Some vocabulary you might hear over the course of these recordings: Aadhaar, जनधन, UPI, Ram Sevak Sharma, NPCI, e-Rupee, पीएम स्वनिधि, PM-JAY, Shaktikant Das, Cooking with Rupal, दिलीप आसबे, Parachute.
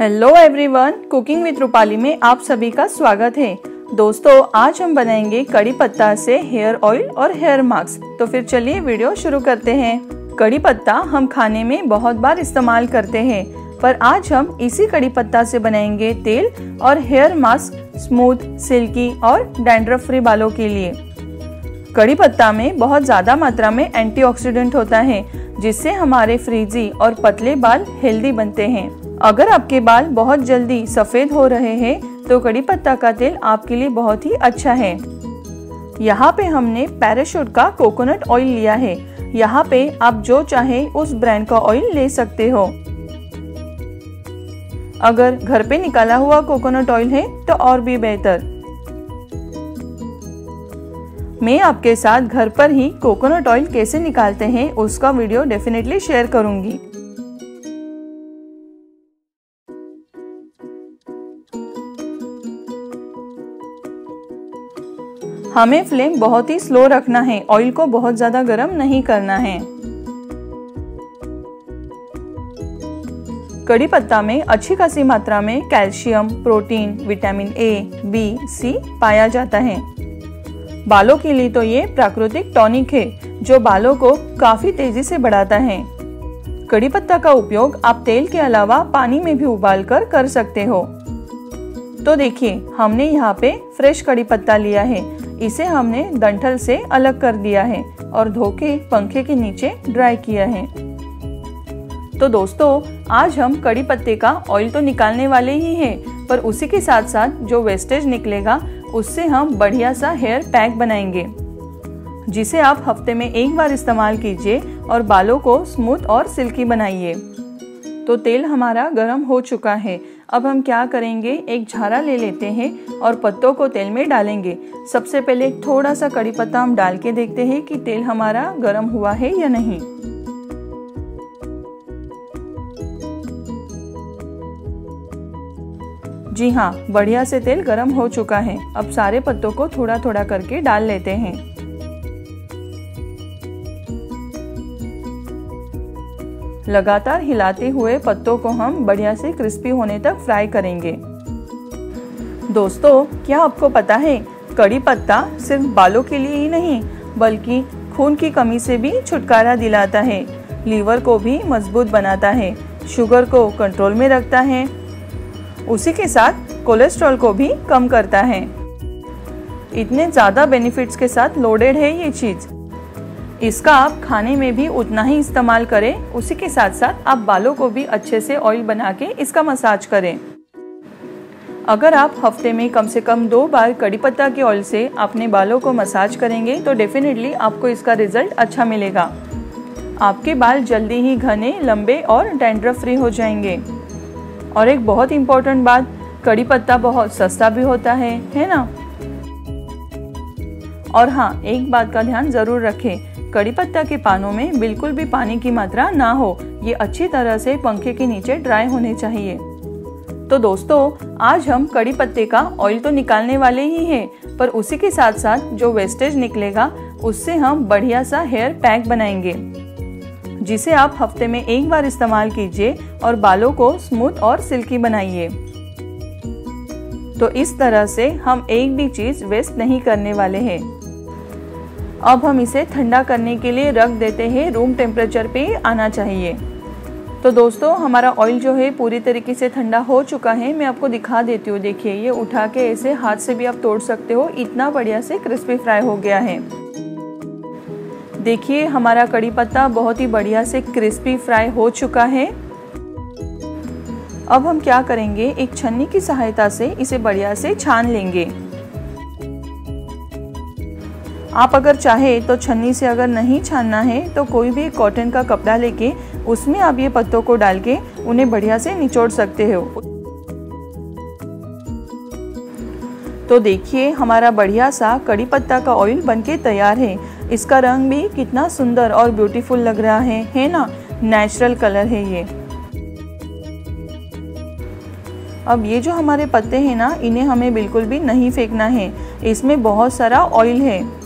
Hello everyone, cooking with Rupali में आप सभी का स्वागत है। दोस्तों, आज हम बनाएंगे कड़ी पत्ता से हेयर ऑयल और हेयर मास्क। तो फिर चलिए वीडियो शुरू करते हैं। कड़ी पत्ता हम खाने में बहुत बार इस्तेमाल करते हैं, पर आज हम इसी कड़ी पत्ता से बनाएंगे तेल और हेयर मास्क स्मूथ, सिल्की और डैंड्रफ फ्री बालों के लिए। कड़ी पत्ता में बहुत ज़्यादा मात्रा में एंटीऑक्सीडेंट होता है, जिससे हमारे फ्रीजी और पतले बाल हेल्दी बनते हैं। अगर आपके बाल बहुत जल्दी सफेद हो रहे हैं तो कड़ी पत्ता का तेल आपके लिए बहुत ही अच्छा है। यहाँ पे हमने पैराशूट का कोकोनट ऑयल लिया है। यहाँ पे आप जो चाहे उस ब्रांड का ऑयल ले सकते हो। अगर घर पे निकाला हुआ कोकोनट ऑयल है तो और भी बेहतर। मैं आपके साथ घर पर ही कोकोनट ऑयल कैसे निकालते हैं उसका वीडियो डेफिनेटली शेयर करूंगी। हमें फ्लेम बहुत ही स्लो रखना है, ऑयल को बहुत ज़्यादा गर्म नहीं करना है। कड़ी पत्ता में अच्छी खासी मात्रा में calcium, protein, vitamin A, B, C पाया जाता है। बालों के लिए तो ये प्राकृतिक टॉनिक है, जो बालों को काफ़ी तेज़ी से बढ़ाता है। कड़ी पत्ता का उपयोग आप तेल के अलावा पानी में भी उबालकर कर सकते हो। तो देखिए, हमने यहाँ पे फ्रेश कड़ी पत्ता लिया है। इसे हमने डंठल से अलग कर दिया है और धोके पंखे के नीचे ड्राई किया है। तो दोस्तों, आज हम कड़ी पत्ते का ऑयल तो निकालने वाले ही हैं, पर उसी के साथ साथ जो वेस्टेज निकलेगा उससे हम बढ़िया सा हेयर पैक बनाएंगे, जिसे आप हफ्ते में एक बार इस्तेमाल कीजिए और बालों को स्मूथ और सिल्की बनाइए। तो तेल हमारा गरम हो चुका है। अब हम क्या करेंगे, एक झारा ले लेते हैं और पत्तों को तेल में डालेंगे। सबसे पहले थोड़ा सा कड़ी पत्ता हम डाल के देखते हैं कि तेल हमारा गरम हुआ है या नहीं। जी हाँ, बढ़िया से तेल गरम हो चुका है। अब सारे पत्तों को थोड़ा थोड़ा करके डाल लेते हैं। लगातार हिलाते हुए पत्तों को हम बढ़िया से क्रिस्पी होने तक फ्राई करेंगे। दोस्तों, क्या आपको पता है, कड़ी पत्ता सिर्फ बालों के लिए ही नहीं बल्कि खून की कमी से भी छुटकारा दिलाता है, लीवर को भी मजबूत बनाता है, शुगर को कंट्रोल में रखता है, उसी के साथ कोलेस्ट्रॉल को भी कम करता है। इतने ज़्यादा बेनिफिट्स के साथ लोडेड है ये चीज़। इसका आप खाने में भी उतना ही इस्तेमाल करें, उसी के साथ साथ आप बालों को भी अच्छे से ऑयल बना के इसका मसाज करें। अगर आप हफ्ते में कम से कम 2 बार कड़ी पत्ता के ऑयल से अपने बालों को मसाज करेंगे तो डेफिनेटली आपको इसका रिजल्ट अच्छा मिलेगा। आपके बाल जल्दी ही घने, लंबे और डैंड्रफ फ्री हो जाएंगे। और एक बहुत इम्पोर्टेंट बात, कड़ी पत्ता बहुत सस्ता भी होता है ना। और हाँ, एक बात का ध्यान ज़रूर रखें, कड़ी पत्ता के पानों में बिल्कुल भी पानी की मात्रा ना हो। ये अच्छी तरह से पंखे के नीचे ड्राई होने चाहिए। तो दोस्तों, आज हम कड़ी पत्ते का ऑयल तो निकालने वाले ही हैं, पर उसी के साथ साथ जो वेस्टेज निकलेगा उससे हम बढ़िया सा हेयर पैक बनाएंगे, जिसे आप हफ्ते में एक बार इस्तेमाल कीजिए और बालों को स्मूथ और सिल्की बनाइए। तो इस तरह से हम एक भी चीज़ वेस्ट नहीं करने वाले हैं। अब हम इसे ठंडा करने के लिए रख देते हैं, रूम टेम्परेचर पे आना चाहिए। तो दोस्तों, हमारा ऑयल जो है पूरी तरीके से ठंडा हो चुका है। मैं आपको दिखा देती हूँ। देखिए, ये उठा के ऐसे हाथ से भी आप तोड़ सकते हो, इतना बढ़िया से क्रिस्पी फ्राई हो गया है। देखिए, हमारा कड़ी पत्ता बहुत ही बढ़िया से क्रिस्पी फ्राई हो चुका है। अब हम क्या करेंगे, एक छन्नी की सहायता से इसे बढ़िया से छान लेंगे। आप अगर चाहे तो छन्नी से, अगर नहीं छानना है तो कोई भी कॉटन का कपड़ा लेके उसमें आप ये पत्तों को डाल के उन्हें बढ़िया से निचोड़ सकते हो। तो देखिए, हमारा बढ़िया सा कड़ी पत्ता का ऑयल बनके तैयार है। इसका रंग भी कितना सुंदर और ब्यूटीफुल लग रहा है ना। नेचुरल कलर है ये। अब ये जो हमारे पत्ते हैं ना, इन्हें हमें बिल्कुल भी नहीं फेंकना है। इसमें बहुत सारा ऑयल है।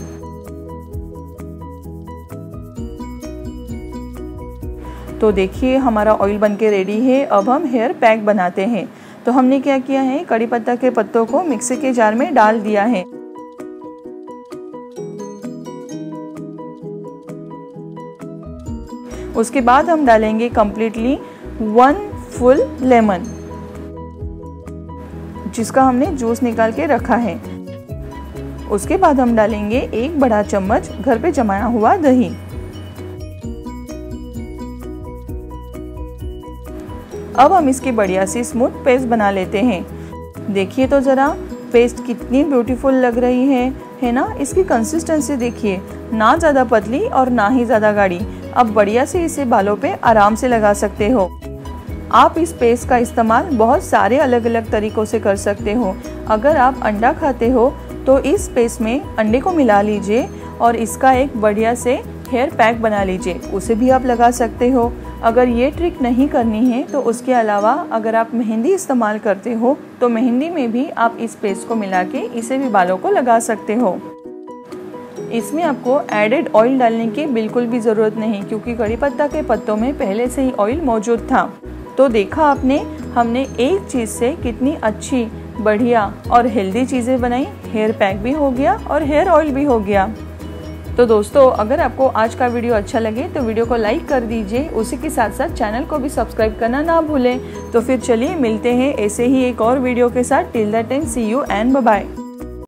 तो देखिए हमारा ऑयल बनके रेडी है। अब हम हेयर पैक बनाते हैं। तो हमने क्या किया है, कड़ी पत्ता के पत्तों को मिक्सी के जार में डाल दिया है। उसके बाद हम डालेंगे कम्प्लीटली 1 फुल लेमन, जिसका हमने जूस निकाल के रखा है। उसके बाद हम डालेंगे 1 बड़ा चम्मच घर पे जमाया हुआ दही। अब हम इसकी बढ़िया सी स्मूथ पेस्ट बना लेते हैं। देखिए तो ज़रा पेस्ट कितनी ब्यूटीफुल लग रही है ना। इसकी कंसिस्टेंसी देखिए, ना ज़्यादा पतली और ना ही ज़्यादा गाढ़ी। अब बढ़िया से इसे बालों पे आराम से लगा सकते हो। आप इस पेस्ट का इस्तेमाल बहुत सारे अलग अलग तरीक़ों से कर सकते हो। अगर आप अंडा खाते हो तो इस पेस्ट में अंडे को मिला लीजिए और इसका एक बढ़िया से हेयर पैक बना लीजिए, उसे भी आप लगा सकते हो। अगर ये ट्रिक नहीं करनी है तो उसके अलावा अगर आप मेहंदी इस्तेमाल करते हो तो मेहंदी में भी आप इस पेस्ट को मिला के इसे भी बालों को लगा सकते हो। इसमें आपको एडेड ऑयल डालने की बिल्कुल भी ज़रूरत नहीं, क्योंकि कड़ी पत्ता के पत्तों में पहले से ही ऑयल मौजूद था। तो देखा आपने, हमने एक चीज़ से कितनी अच्छी, बढ़िया और हेल्दी चीज़ें बनाई। हेयर पैक भी हो गया और हेयर ऑयल भी हो गया। तो दोस्तों, अगर आपको आज का वीडियो अच्छा लगे तो वीडियो को लाइक कर दीजिए, उसी के साथ साथ चैनल को भी सब्सक्राइब करना ना भूलें। तो फिर चलिए मिलते हैं ऐसे ही एक और वीडियो के साथ। Till that time, see you and bye bye.